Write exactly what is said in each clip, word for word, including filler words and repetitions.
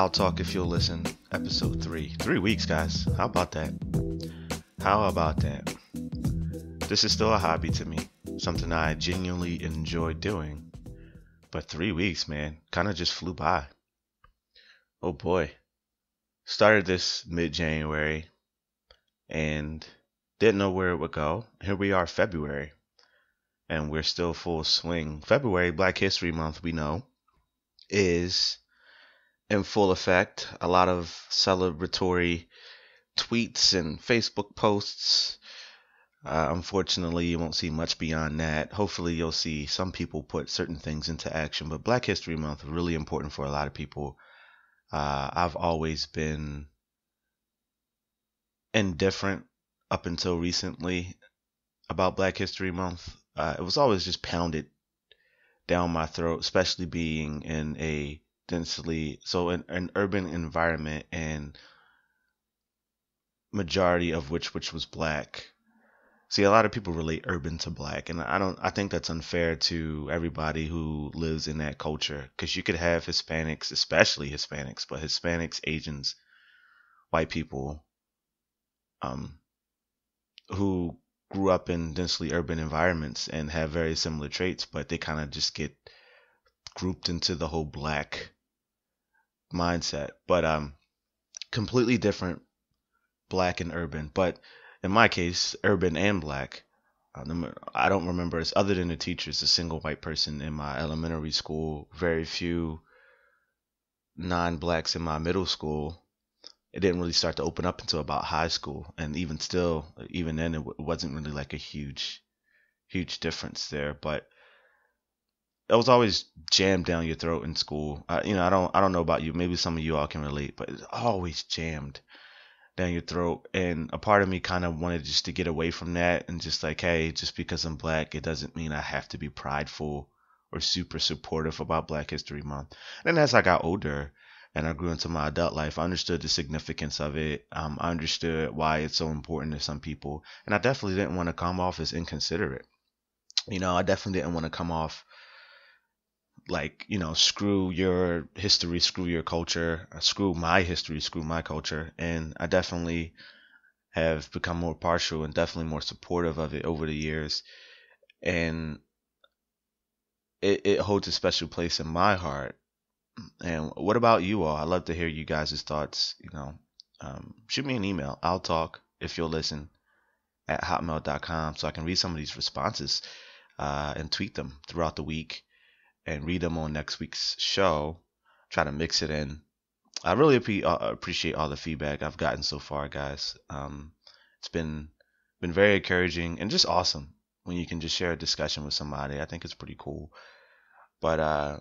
I'll Talk If You'll Listen, episode three. Three weeks, guys. How about that? How about that? This is still a hobby to me, something I genuinely enjoy doing. But three weeks, man, kind of just flew by. Oh boy. Started this mid-January and didn't know where it would go. Here we are, February, and we're still full swing. February, Black History Month, we know, is in full effect. A lot of celebratory tweets and Facebook posts. Uh, unfortunately, you won't see much beyond that. Hopefully, you'll see some people put certain things into action. But Black History Month is really important for a lot of people. Uh, I've always been indifferent up until recently about Black History Month. Uh, it was always just pounded down my throat, especially being in a densely, so in an urban environment, and majority of which which was black. See, a lot of people relate urban to black, and I don't. I think that's unfair to everybody who lives in that culture, because you could have Hispanics, especially Hispanics, but Hispanics, Asians, white people, um, who grew up in densely urban environments and have very similar traits, but they kind of just get grouped into the whole black mindset. But um, completely different, black and urban, but. In my case, urban and black. I don't remember, as other than the teachers, a single white person in my elementary school, very few non-blacks in my middle school. It didn't really start to open up until about high school. And even still, even then, it wasn't really like a huge, huge difference there. But it was always jammed down your throat in school. Uh, you know, I don't, I don't know about you. Maybe some of you all can relate, but it's always jammed down your throat, and a part of me kind of wanted just to get away from that, and just like, hey, just because I'm black, it doesn't mean I have to be prideful or super supportive about Black History Month. And as I got older and I grew into my adult life, I understood the significance of it. um, I understood why it's so important to some people, and I definitely didn't want to come off as inconsiderate. you know I definitely didn't want to come off like, you know, screw your history, screw your culture, screw my history, screw my culture. And I definitely have become more partial and definitely more supportive of it over the years. And it, it holds a special place in my heart. And what about you all? I'd love to hear you guys' thoughts. You know, um, shoot me an email. I'll talk if you'll listen at hotmail dot com, so I can read some of these responses uh, and tweet them throughout the week. And read them on next week's show. Try to mix it in. I really ap- appreciate all the feedback I've gotten so far, guys. Um, it's been been very encouraging and just awesome when you can just share a discussion with somebody. I think it's pretty cool. But uh,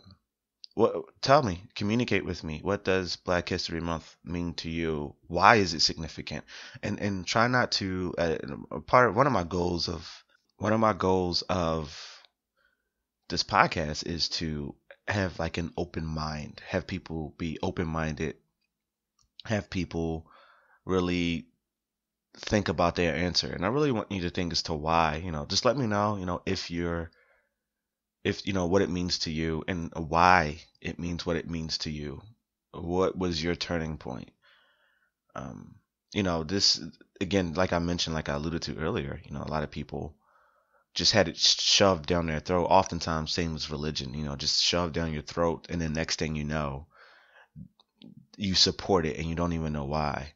what? Tell me, communicate with me. What does Black History Month mean to you? Why is it significant? And and try not to. Uh, a part one of my goals of one of my goals of. This podcast is to have like an open mind, have people be open-minded, have people really think about their answer. And I really want you to think as to why. You know, just let me know, you know, if you're, if you know what it means to you and why it means what it means to you. What was your turning point? Um, you know, this, again, like I mentioned, like I alluded to earlier, you know, a lot of people just had it shoved down their throat. Oftentimes, same as religion, you know, just shoved down your throat, and the next thing you know, you support it, and you don't even know why.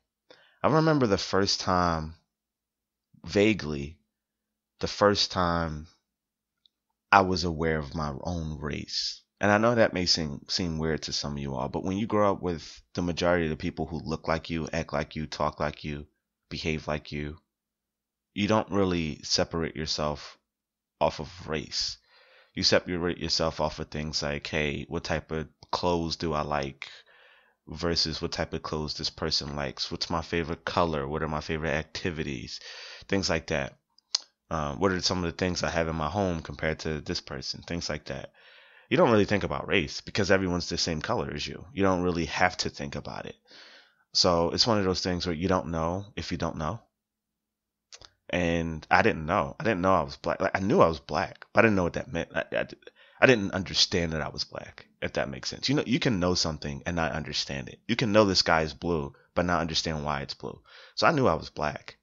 I remember the first time, vaguely, the first time I was aware of my own race. And I know that may seem seem weird to some of you all, but when you grow up with the majority of the people who look like you, act like you, talk like you, behave like you, you don't really separate yourself off of race. You separate yourself off of things like, hey, what type of clothes do I like versus what type of clothes this person likes? What's my favorite color? What are my favorite activities? Things like that. Um, what are some of the things I have in my home compared to this person? Things like that. You don't really think about race because everyone's the same color as you. You don't really have to think about it. So it's one of those things where you don't know if you don't know. And I didn't know. I didn't know I was black. Like, I knew I was black, but I didn't know what that meant. I, I, I I didn't understand that I was black, if that makes sense. You know, you can know something and not understand it. You can know this sky is blue, but not understand why it's blue. So I knew I was black.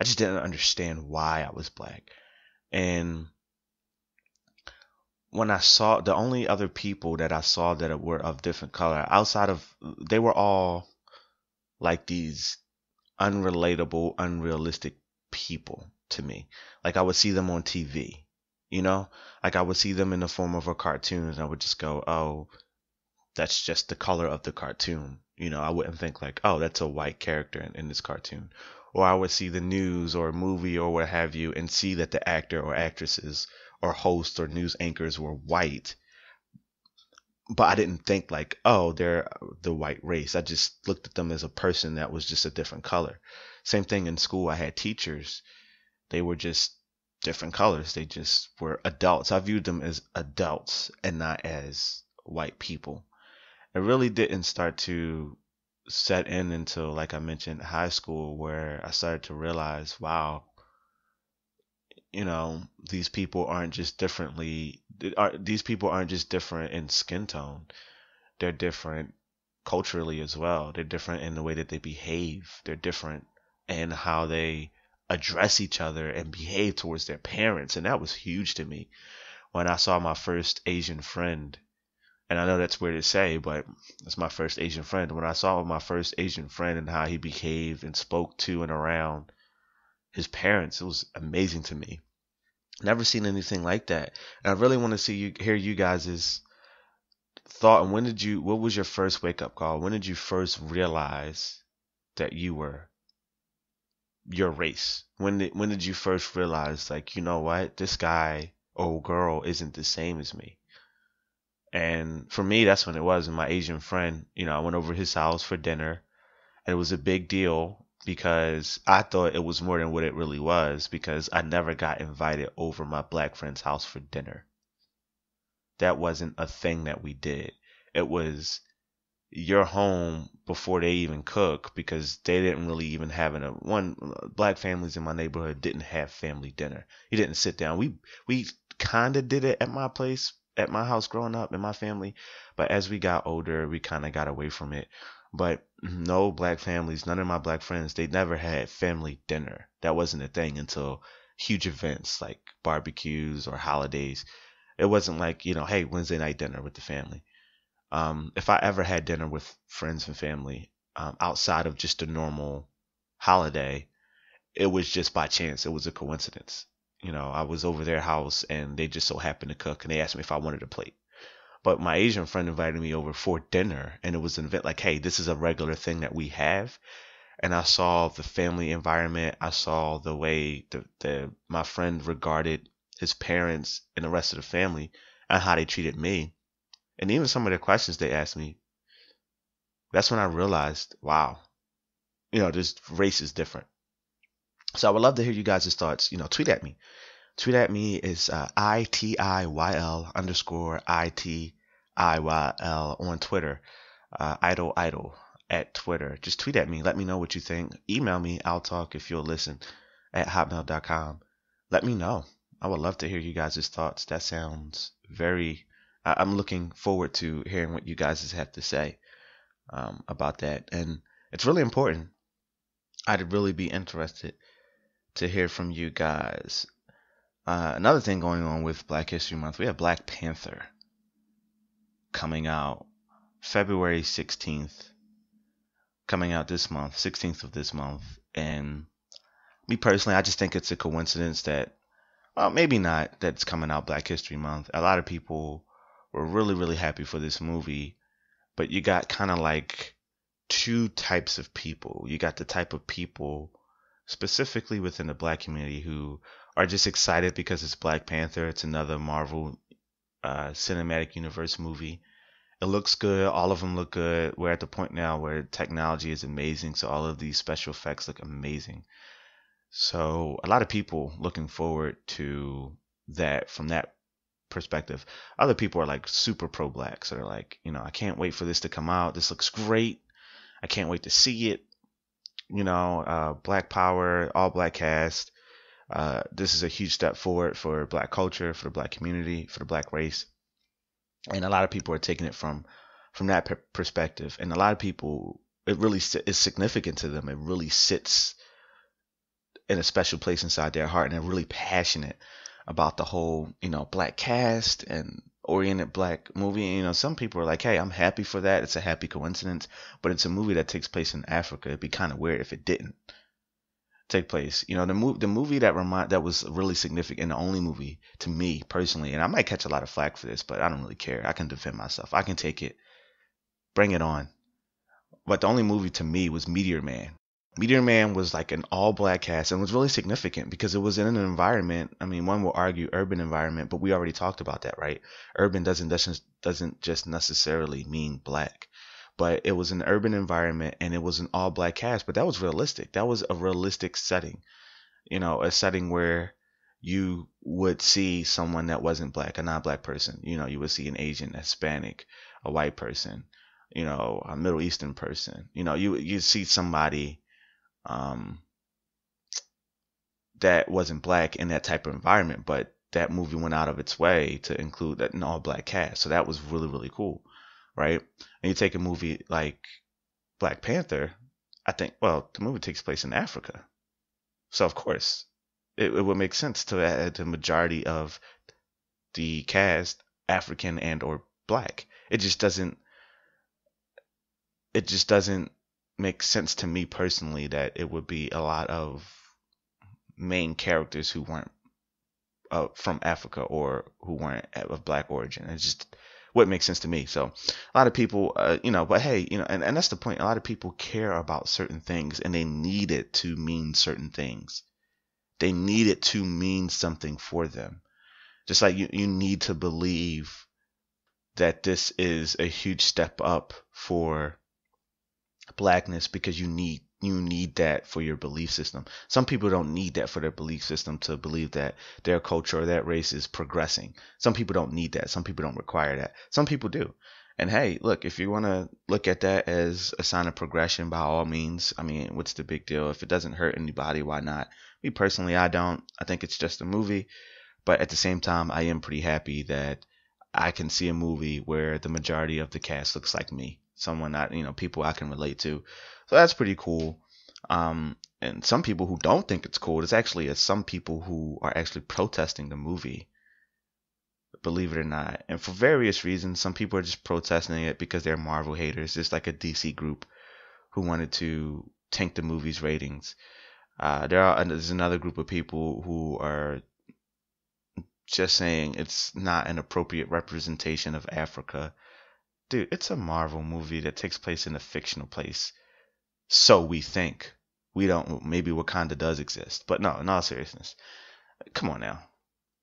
I just didn't understand why I was black. And when I saw, the only other people that I saw that were of different color, outside of, they were all like these unrelatable, unrealistic people to me. Like, I would see them on T V, you know, like I would see them in the form of a cartoon, and I would just go, oh, that's just the color of the cartoon. You know, I wouldn't think like, oh, that's a white character in, in this cartoon. Or I would see the news or a movie or what have you, and see that the actor or actresses or hosts or news anchors were white. But I didn't think like, oh, they're the white race. I just looked at them as a person that was just a different color. Same thing in school. I had teachers. They were just different colors. They just were adults. I viewed them as adults and not as white people. It really didn't start to set in until, like I mentioned, high school, where I started to realize, wow, you know, these people aren't just differently, are, these people aren't just different in skin tone. They're different culturally as well. They're different in the way that they behave. They're different in how they address each other and behave towards their parents. And that was huge to me when I saw my first Asian friend. And I know that's weird to say, but it's my first Asian friend. When I saw my first Asian friend and how he behaved and spoke to and around his parents, it was amazing to me. Never seen anything like that. And I really want to see you, hear you guys' thought. And when did you, what was your first wake up call? When did you first realize that you were your race? When did, when did you first realize, like, you know what, this guy or girl isn't the same as me? And for me, that's when it was. And my Asian friend, you know, I went over to his house for dinner, and it was a big deal, because I thought it was more than what it really was, because I never got invited over my black friend's house for dinner. That wasn't a thing that we did. It was your home before they even cook, because they didn't really even have an, a one black families in my neighborhood didn't have family dinner. You didn't sit down. We we kind of did it at my place, at my house growing up in my family, but as we got older, we kind of got away from it. But no black families, none of my black friends, they never had family dinner. That wasn't a thing until huge events like barbecues or holidays. It wasn't like, you know, hey, Wednesday night dinner with the family. Um, if I ever had dinner with friends and family, um, outside of just a normal holiday, it was just by chance. It was a coincidence. You know, I was over their house and they just so happened to cook, and they asked me if I wanted a plate. But my Asian friend invited me over for dinner, and it was an event like, hey, this is a regular thing that we have. And I saw the family environment. I saw the way the, the my friend regarded his parents and the rest of the family and how they treated me. And even some of the questions they asked me, that's when I realized, wow, you know, this race is different. So I would love to hear you guys' thoughts. You know, tweet at me. Tweet at me is uh, I T I Y L underscore I T I Y L on Twitter. Uh, idol idol at Twitter. Just tweet at me. Let me know what you think. Email me. I'll talk if you'll listen at hotmail dot com. Let me know. I would love to hear you guys' thoughts. That sounds very, uh, I'm looking forward to hearing what you guys have to say um, about that. And it's really important. I'd really be interested to hear from you guys. Uh, another thing going on with Black History Month, we have Black Panther coming out February sixteenth, coming out this month, sixteenth of this month. And me personally, I just think it's a coincidence that, well, maybe not, that's coming out Black History Month. A lot of people were really, really happy for this movie, but you got kind of like two types of people. You got the type of people specifically within the black community who are just excited because it's Black Panther. It's another Marvel uh, Cinematic Universe movie. It looks good. All of them look good. We're at the point now where technology is amazing, so all of these special effects look amazing. So a lot of people looking forward to that from that perspective. Other people are like super pro-black, so they're like, you know, I can't wait for this to come out. This looks great. I can't wait to see it. You know, uh, Black Power, all black cast. Uh, this is a huge step forward for black culture, for the black community, for the black race. And a lot of people are taking it from from that perspective, and a lot of people, it really is significant to them. It really sits in a special place inside their heart, and they're really passionate about the whole, you know, black cast and oriented black movie. And, you know, some people are like, hey, I'm happy for that. It's a happy coincidence, but it's a movie that takes place in Africa. It'd be kind of weird if it didn't take place. You know, the movie, the movie that remind that was really significant, and the only movie to me personally, and I might catch a lot of flack for this, but I don't really care. I can defend myself. I can take it. Bring it on. But the only movie to me was Meteor Man. Meteor Man was like an all-black cast and was really significant because it was in an environment, I mean, one will argue urban environment, but we already talked about that, right? Urban doesn't doesn't, doesn't just necessarily mean black, but it was an urban environment and it was an all-black cast, but that was realistic. That was a realistic setting, you know, a setting where you would see someone that wasn't black, a non-black person. You know, you would see an Asian, Hispanic, a white person, you know, a Middle Eastern person. You know, you you see somebody um, that wasn't black in that type of environment, but that movie went out of its way to include that an all-black cast. So that was really, really cool, right? And you take a movie like Black Panther, I think, well, the movie takes place in Africa. So, of course, it, it would make sense to add the majority of the cast African and or black. It just doesn't It just doesn't make sense to me personally that it would be a lot of main characters who weren't uh, from Africa or who weren't of black origin. It just wouldn't make sense to me. So a lot of people, uh, you know, but hey, you know, and, and that's the point. A lot of people care about certain things and they need it to mean certain things. They need it to mean something for them. Just like you, you need to believe that this is a huge step up for blackness because you need you need that for your belief system. Some people don't need that for their belief system to believe that their culture or that race is progressing. Some people don't need that. Some people don't require that. Some people do. And hey, look, if you want to look at that as a sign of progression, by all means. I mean, what's the big deal? If it doesn't hurt anybody, why not? Me personally, I don't. I think it's just a movie. But at the same time, I am pretty happy that I can see a movie where the majority of the cast looks like me. Someone I, you know, people I can relate to. So that's pretty cool. Um, and some people who don't think it's cool, there's actually some people who are actually protesting the movie, believe it or not. And for various reasons, some people are just protesting it because they're Marvel haters. It's like a D C group who wanted to tank the movie's ratings. Uh, there are there's another group of people who are just saying it's not an appropriate representation of Africa. Dude, it's a Marvel movie that takes place in a fictional place. So we think. We don't, maybe Wakanda does exist. But no, in all seriousness. Come on now.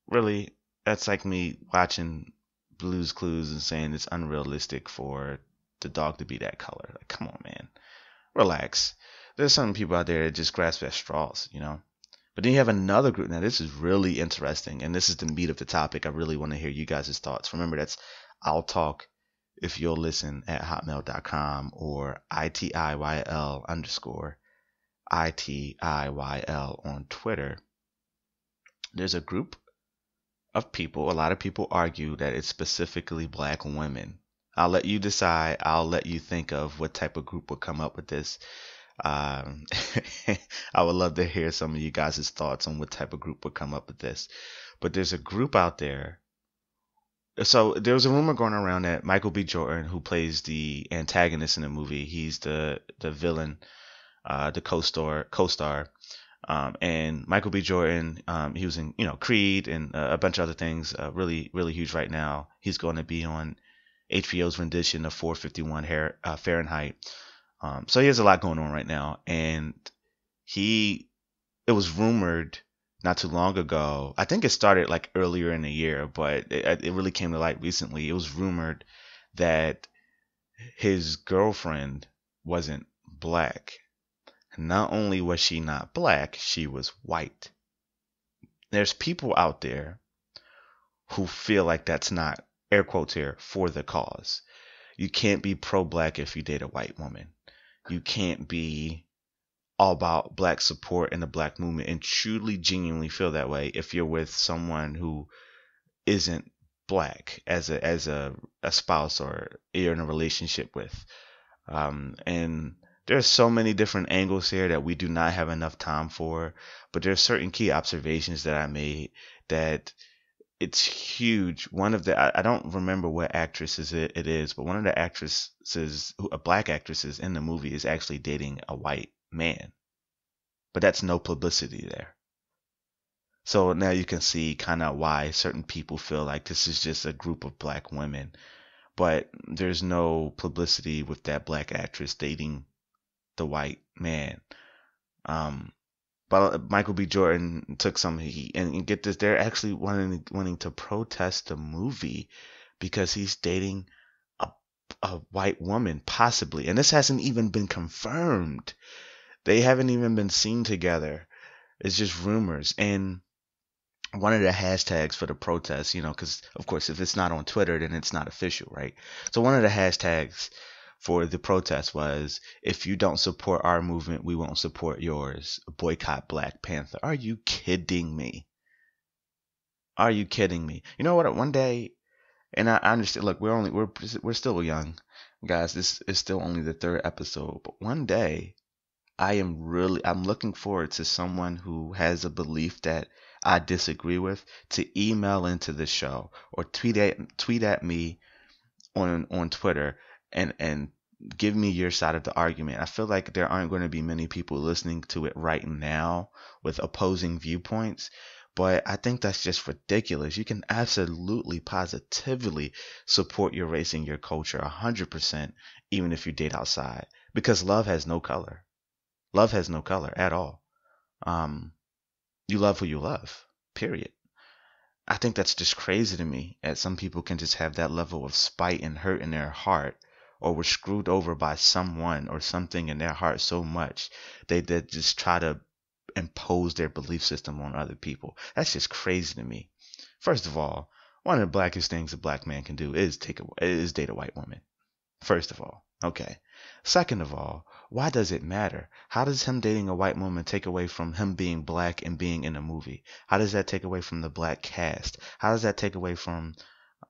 Really? That's like me watching Blue's Clues and saying it's unrealistic for the dog to be that color. Like, come on, man. Relax. There's some people out there that just grasp at straws, you know? But then you have another group. Now, this is really interesting. And this is the meat of the topic. I really want to hear you guys' thoughts. Remember, that's I'll Talk If You'll Listen at hotmail dot com or I T I Y L underscore I T I Y L on Twitter. There's a group of people, a lot of people argue that it's specifically black women. I'll let you decide. I'll let you think of what type of group will come up with this. Um, I would love to hear some of you guys' thoughts on what type of group would come up with this. But there's a group out there. So there was a rumor going around that Michael B. Jordan, who plays the antagonist in the movie, he's the the villain, uh, the co-star, co-star, um, and Michael B. Jordan, um, he was in you know Creed and uh, a bunch of other things, uh, really really huge right now. He's going to be on H B O's rendition of four fifty-one hair, uh, Fahrenheit. Um, so he has a lot going on right now, and he it was rumored. Not too long ago, I think it started like earlier in the year, but it, it really came to light recently. It was rumored that his girlfriend wasn't black. Not only was she not black, she was white. There's people out there who feel like that's not, air quotes here, for the cause. You can't be pro-black if you date a white woman. You can't be all about black support and the black movement and truly genuinely feel that way if you're with someone who isn't black as a as a, a spouse or you're in a relationship with. Um, and there's so many different angles here that we do not have enough time for, but there's certain key observations that I made that it's huge. One of the, I, I don't remember what actresses it, it is, but one of the actresses, a black actresses in the movie is actually dating a white man, but that's no publicity there. So now you can see kind of why certain people feel like this is just a group of black women, but there's no publicity with that black actress dating the white man. Um, but Michael B. Jordan took some heat, and, and get this, they're actually wanting wanting to protest the movie because he's dating a a white woman, possibly, and this hasn't even been confirmed. They haven't even been seen together. It's just rumors. And one of the hashtags for the protest, you know, because of course if it's not on Twitter, then it's not official, right? So one of the hashtags for the protest was, if you don't support our movement, we won't support yours. Boycott Black Panther. Are you kidding me? Are you kidding me? You know what? One day, and I understand. Look, we're only we're we're still young, guys. This is still only the third episode, but one day, I am really I'm looking forward to someone who has a belief that I disagree with to email into the show or tweet at tweet at me on on Twitter. And, and give me your side of the argument. I feel like there aren't going to be many people listening to it right now with opposing viewpoints, but I think that's just ridiculous. You can absolutely positively support your race and your culture one hundred percent, even if you date outside, because love has no color. Love has no color at all. Um, you love who you love, period. I think that's just crazy to me that some people can just have that level of spite and hurt in their heart, or were screwed over by someone or something in their heart so much they, they just try to impose their belief system on other people. That's just crazy to me. First of all, one of the blackest things a black man can do is take a, is date a white woman. First of all, okay. Second of all, why does it matter? How does him dating a white woman take away from him being black and being in a movie? How does that take away from the black cast? How does that take away from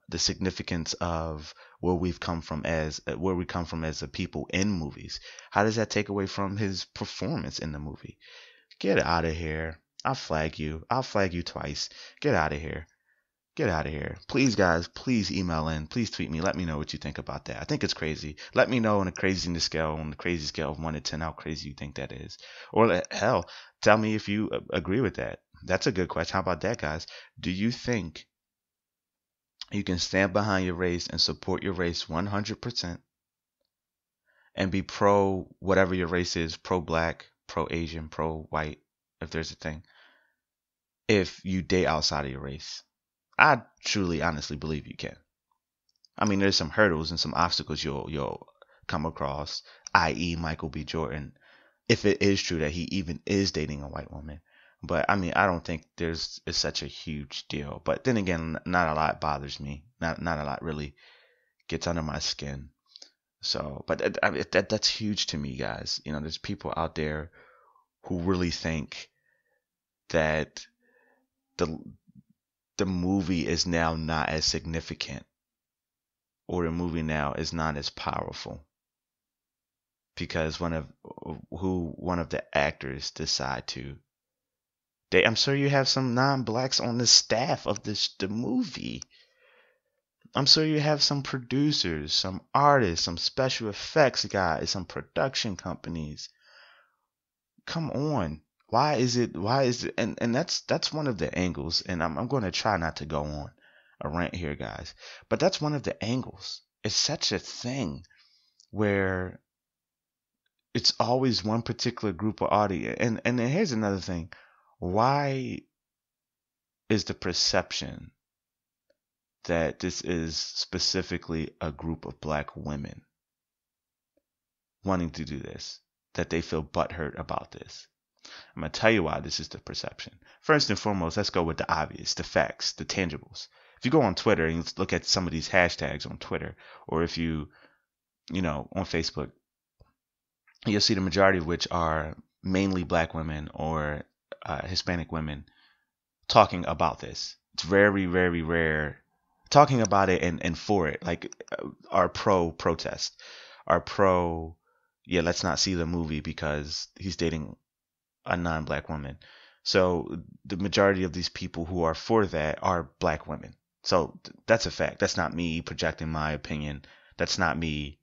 the significance of where we've come from as where we come from as a people in movies? How does that take away from his performance in the movie? Get out of here. I'll flag you. I'll flag you twice. Get out of here. Get out of here. Please, guys, please email in. Please tweet me. Let me know what you think about that. I think it's crazy. Let me know on a craziness scale, on the crazy scale of one to ten, how crazy you think that is. Or hell, tell me if you agree with that. That's a good question. How about that, guys? Do you think you can stand behind your race and support your race one hundred percent and be pro whatever your race is, pro-black, pro-Asian, pro-white, if there's a thing, if you date outside of your race? I truly, honestly believe you can. I mean, there's some hurdles and some obstacles you'll you'll come across, that is. Michael B. Jordan, if it is true that he even is dating a white woman. But I mean, I don't think there's it's such a huge deal. But then again, not a lot bothers me. Not not a lot really gets under my skin. So, but that, I mean, that that's huge to me, guys. You know, there's people out there who really think that the the movie is now not as significant, or the movie now is not as powerful because one of who one of the actors decide to. They, I'm sure you have some non-blacks on the staff of this the movie. I'm sure you have some producers, some artists, some special effects guys, some production companies. Come on, why is it? Why is it? And and that's that's one of the angles. And I'm I'm going to try not to go on a rant here, guys. But that's one of the angles. It's such a thing where it's always one particular group of audience. And and then here's another thing. Why is the perception that this is specifically a group of black women wanting to do this, that they feel butthurt about this? I'm going to tell you why this is the perception. First and foremost, let's go with the obvious, the facts, the tangibles. If you go on Twitter and look at some of these hashtags on Twitter, or if you, you know, on Facebook, you'll see the majority of which are mainly black women or Uh, Hispanic women talking about this. It's very, very rare talking about it and, and for it, like, are pro protest, are pro, yeah, let's not see the movie because he's dating a non-black woman. So the majority of these people who are for that are black women. So that's a fact. That's not me projecting my opinion. That's not me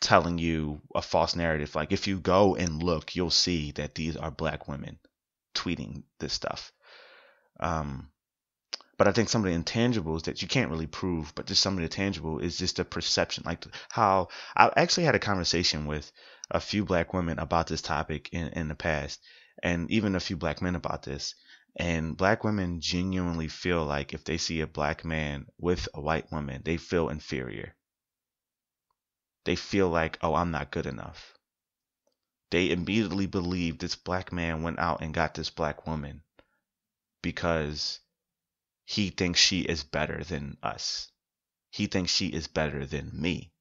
telling you a false narrative. Like, if you go and look, you'll see that these are black women tweeting this stuff. Um, but I think some of the intangibles that you can't really prove, but just some of the tangible is just the perception. Like, how I actually had a conversation with a few black women about this topic in, in the past, and even a few black men about this. And black women genuinely feel like if they see a black man with a white woman, they feel inferior. They feel like, oh, I'm not good enough. They immediately believe this black man went out and got this black woman because he thinks she is better than us. He thinks she is better than me.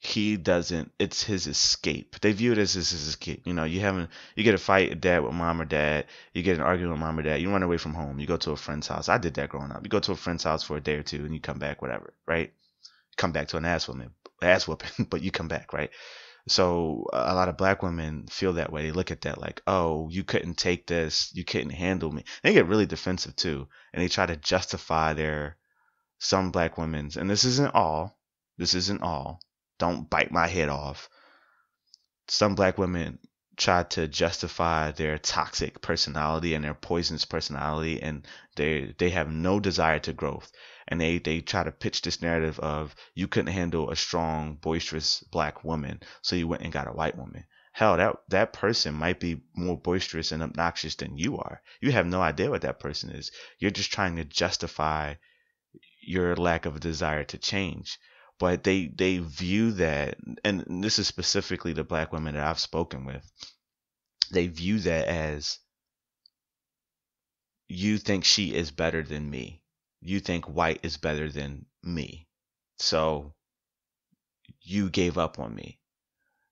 He doesn't, it's his escape. They view it as his escape. You know, you haven't, you get a fight with dad, with mom or dad, you get an argument with mom or dad, you run away from home, you go to a friend's house. I did that growing up. You go to a friend's house for a day or two and you come back, whatever, right? Come back to an ass woman, ass whooping, but you come back, right? So a lot of black women feel that way. They look at that like, oh, you couldn't take this, you couldn't handle me. They get really defensive too. And they try to justify their, some black women's, and this isn't all, this isn't all. Don't bite my head off. Some black women try to justify their toxic personality and their poisonous personality, and they they have no desire to growth. And they, they try to pitch this narrative of you couldn't handle a strong, boisterous black woman, so you went and got a white woman. Hell, that, that person might be more boisterous and obnoxious than you are. You have no idea what that person is. You're just trying to justify your lack of desire to change. But they, they view that, and this is specifically the black women that I've spoken with, they view that as, you think she is better than me. You think white is better than me. So you gave up on me.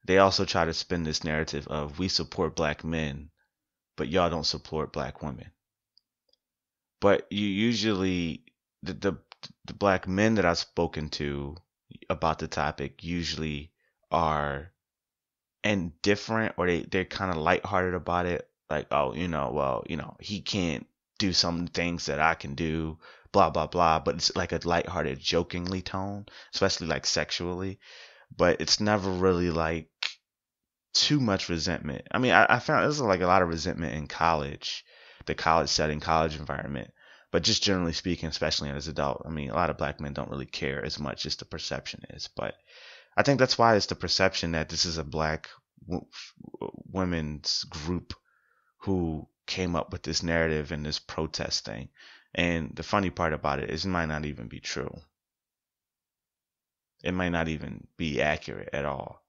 They also try to spin this narrative of, we support black men, but y'all don't support black women. But you usually, the, the, the black men that I've spoken to about the topic usually are indifferent, or they, they're kind of lighthearted about it. Like, oh, you know, well, you know, he can't do some things that I can do, blah, blah, blah. But it's like a lighthearted, jokingly tone, especially like sexually. But it's never really like too much resentment. I mean, I, I found there's like a lot of resentment in college, the college setting, college environment. But just generally speaking, especially as an adult, I mean, a lot of black men don't really care as much as the perception is. But I think that's why it's the perception that this is a black w- women's group who came up with this narrative and this protest thing. And the funny part about it is it might not even be true. It might not even be accurate at all.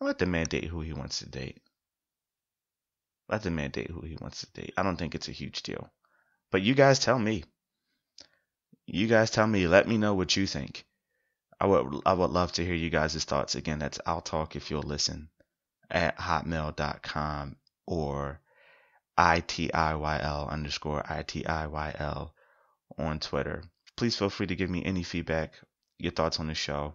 Let the man date who he wants to date. Let the man date who he wants to date. I don't think it's a huge deal. But you guys tell me. You guys tell me. Let me know what you think. I would I would love to hear you guys' thoughts. Again, that's I'll Talk If You'll Listen at hotmail dot com or I-T-I-Y-L underscore I-T-I-Y-L on Twitter. Please feel free to give me any feedback, your thoughts on the show,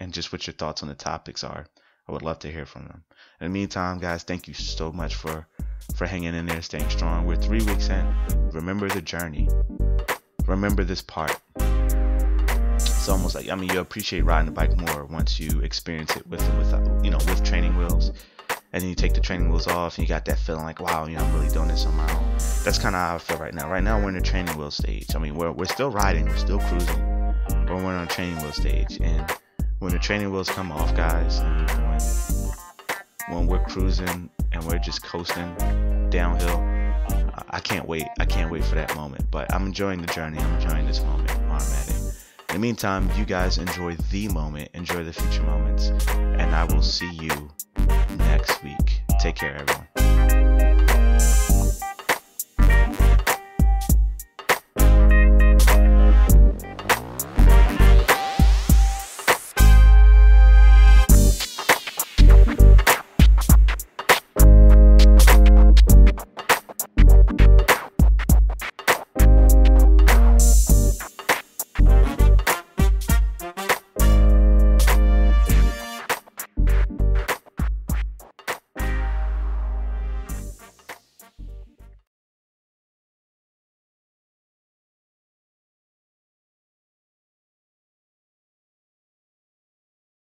and just what your thoughts on the topics are. I would love to hear from them. In the meantime, guys, thank you so much for, for hanging in there, staying strong. We're three weeks in. Remember the journey. Remember this part. It's almost like, I mean, you appreciate riding the bike more once you experience it with, with you know, with training wheels. And then you take the training wheels off and you got that feeling like, wow, you know, I'm really doing this on my own. That's kind of how I feel right now. Right now, we're in the training wheel stage. I mean, we're, we're still riding. We're still cruising. But we're on the training wheel stage. And when the training wheels come off, guys, when, when we're cruising and we're just coasting downhill, I can't wait. I can't wait for that moment. But I'm enjoying the journey. I'm enjoying this moment while I'm at it. In the meantime, you guys enjoy the moment. Enjoy the future moments. And I will see you next week. Take care, everyone.